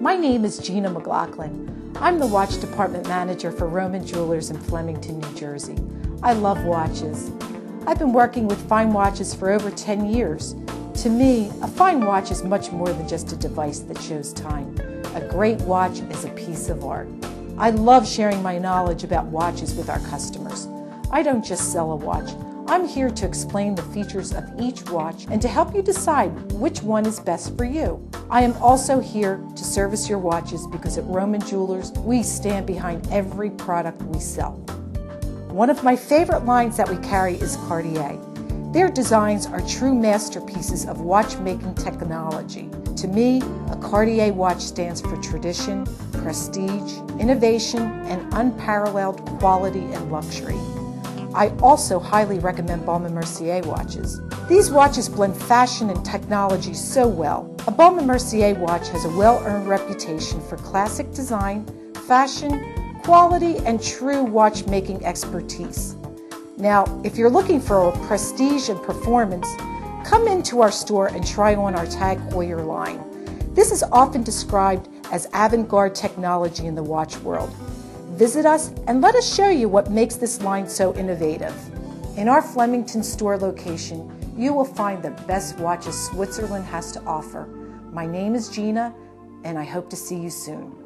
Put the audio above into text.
My name is Gina McLaughlin. I'm the watch department manager for Roman Jewelers in Flemington, New Jersey. I love watches. I've been working with fine watches for over 10 years. To me, a fine watch is much more than just a device that shows time. A great watch is a piece of art. I love sharing my knowledge about watches with our customers. I don't just sell a watch. I'm here to explain the features of each watch and to help you decide which one is best for you. I am also here to service your watches because at Roman Jewelers, we stand behind every product we sell. One of my favorite lines that we carry is Cartier. Their designs are true masterpieces of watchmaking technology. To me, a Cartier watch stands for tradition, prestige, innovation, and unparalleled quality and luxury. I also highly recommend Baume & Mercier watches. These watches blend fashion and technology so well. A Baume & Mercier watch has a well-earned reputation for classic design, fashion, quality, and true watchmaking expertise. Now, if you're looking for a prestige and performance, come into our store and try on our Tag Heuer line. This is often described as avant-garde technology in the watch world. Visit us and let us show you what makes this line so innovative. In our Flemington store location, you will find the best watches Switzerland has to offer. My name is Gina, and I hope to see you soon.